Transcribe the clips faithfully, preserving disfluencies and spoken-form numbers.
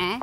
Eh? Hmm? Yeah.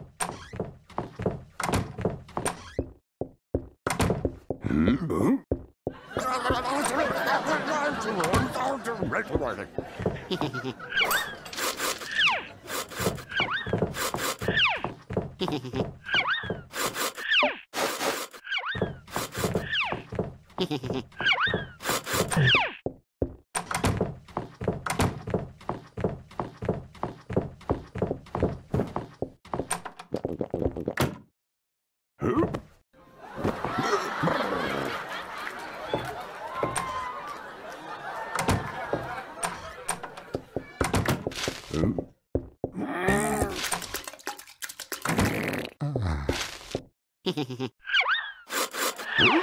Woohoo!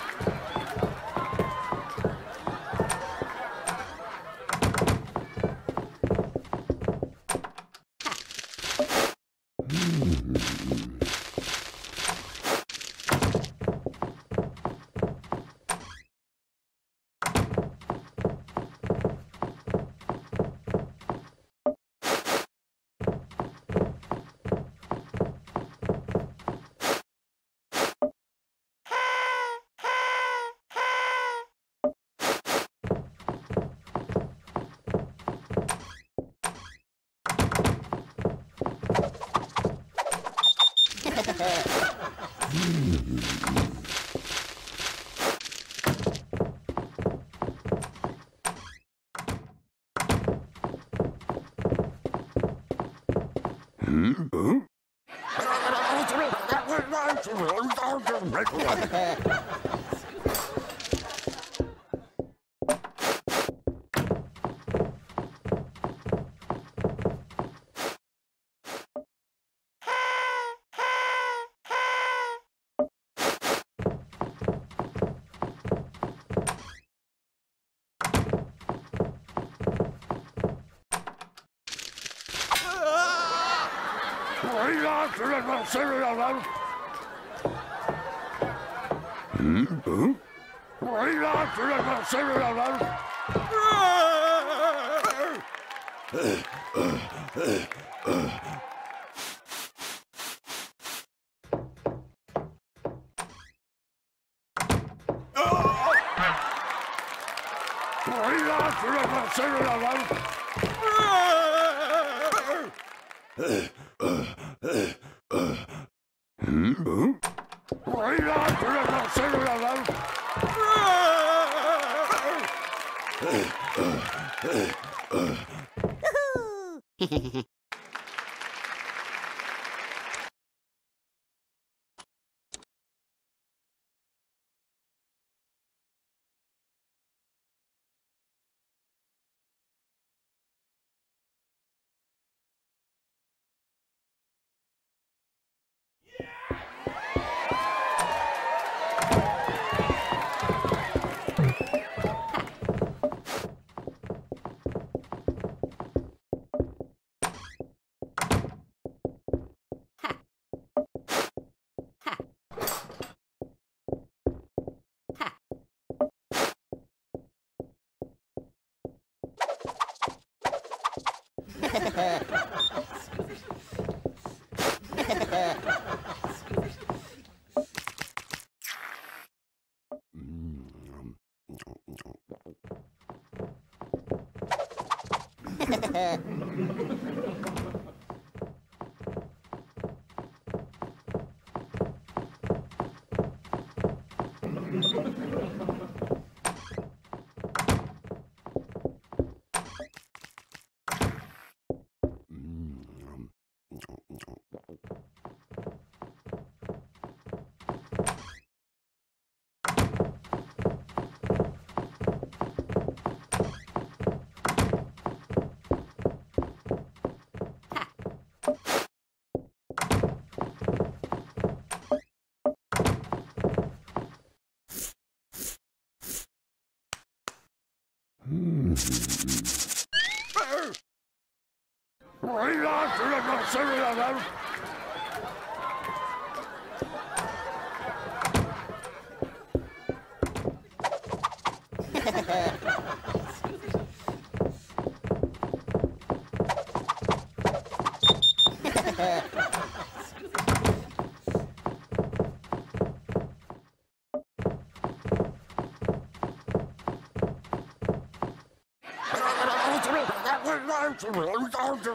Right. Huh?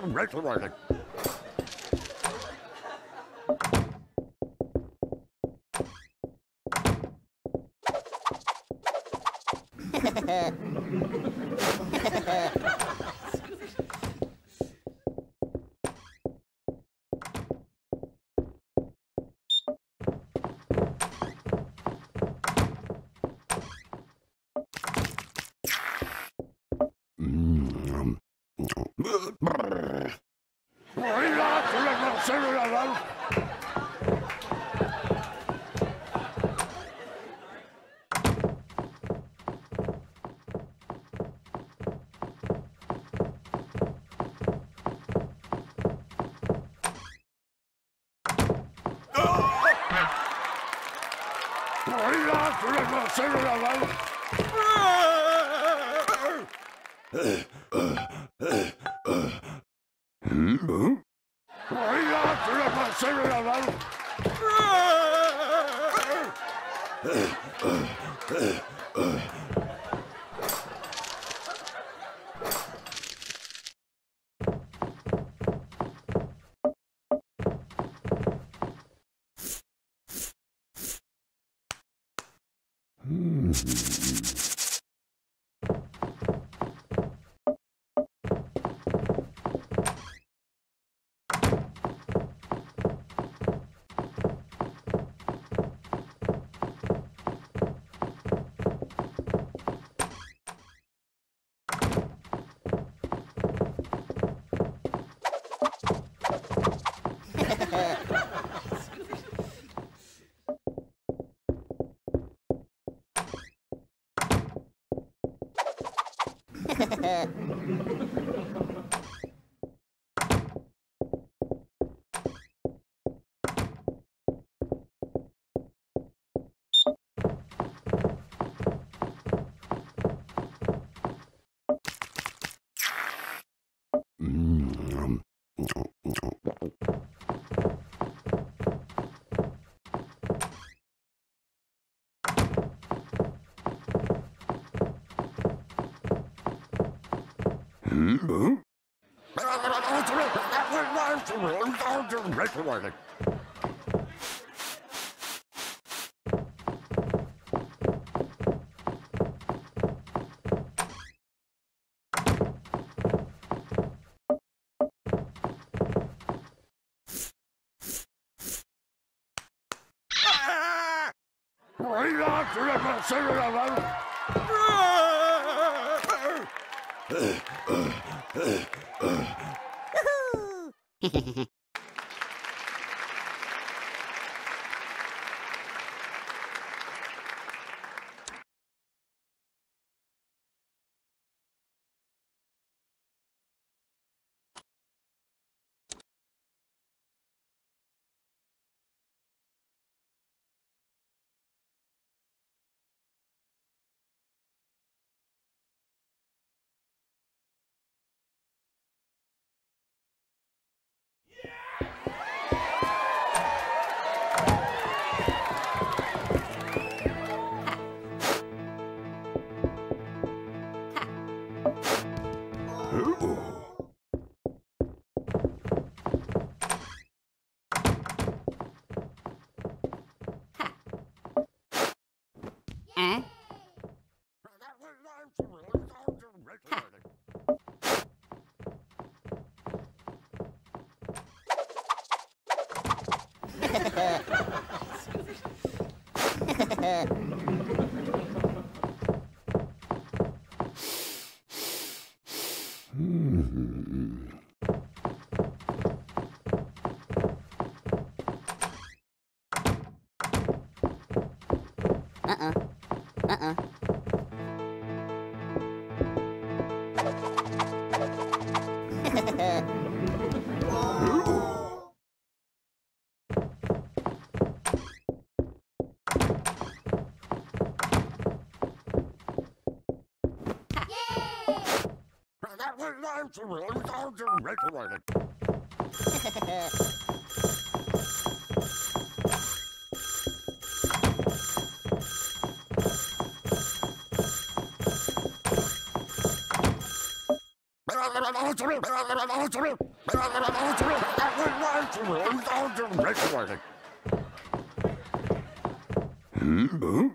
Recording. Uh-uh. Uh-uh. Hmm?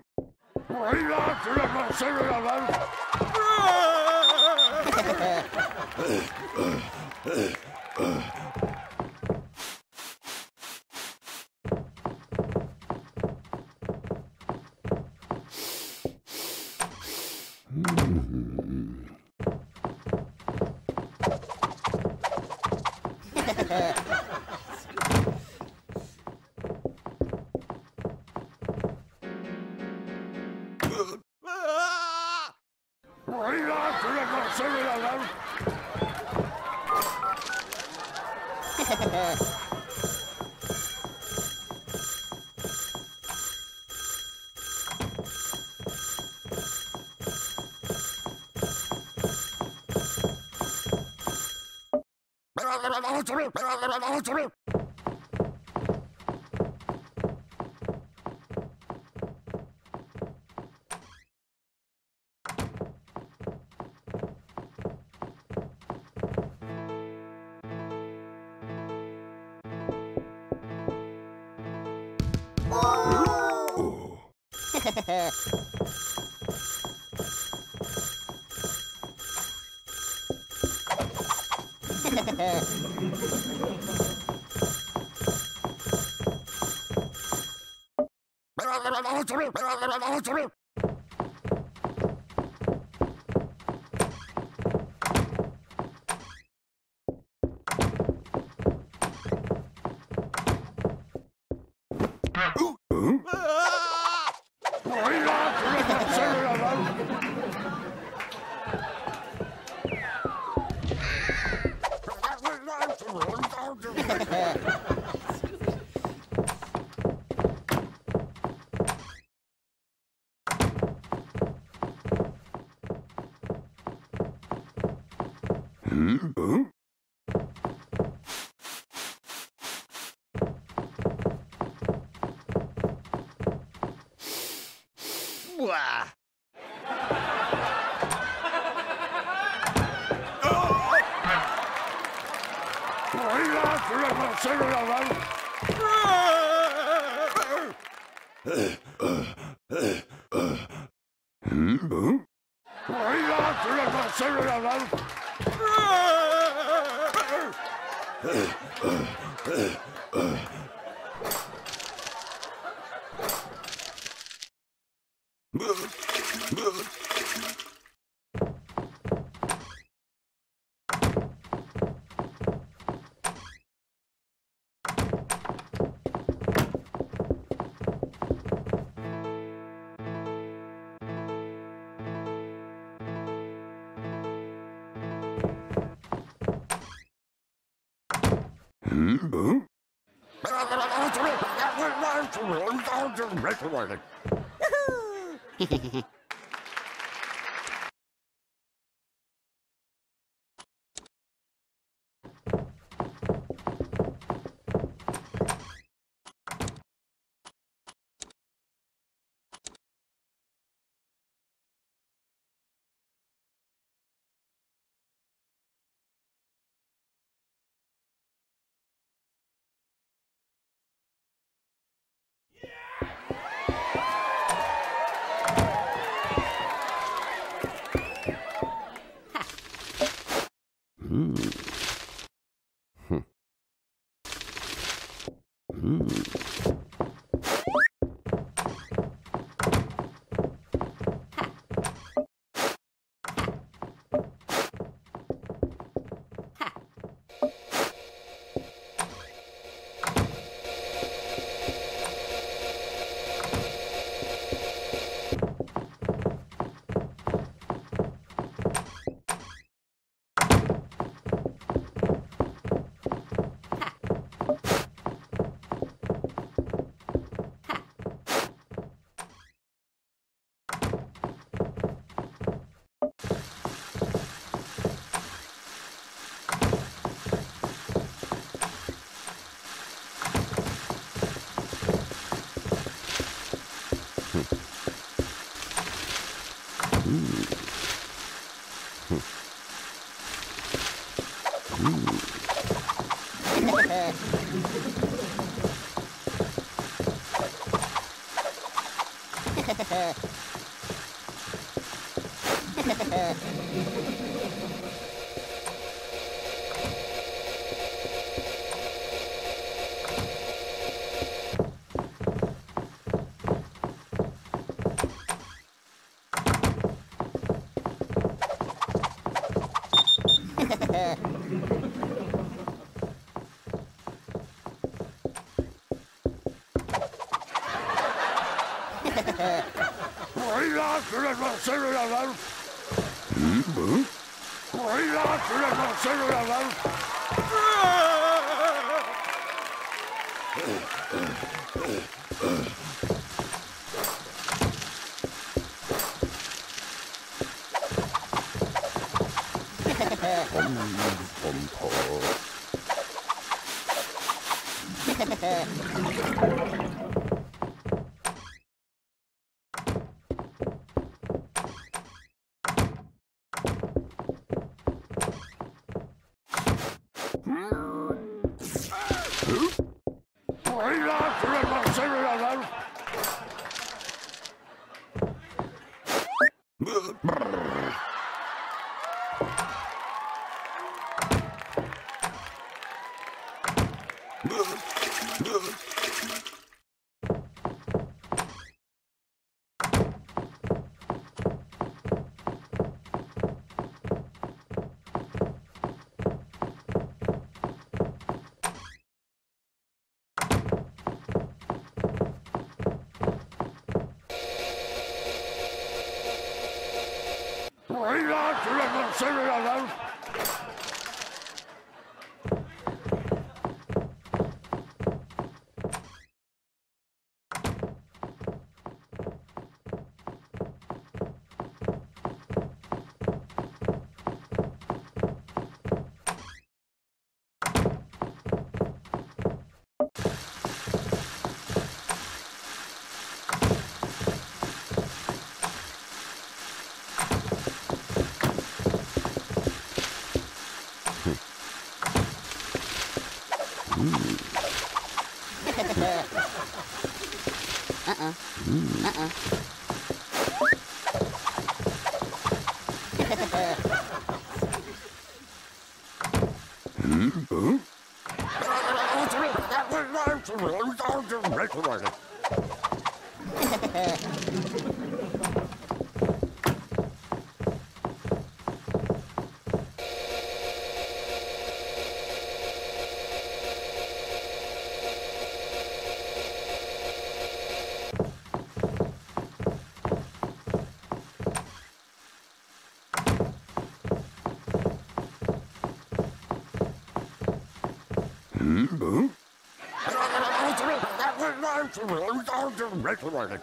Recording.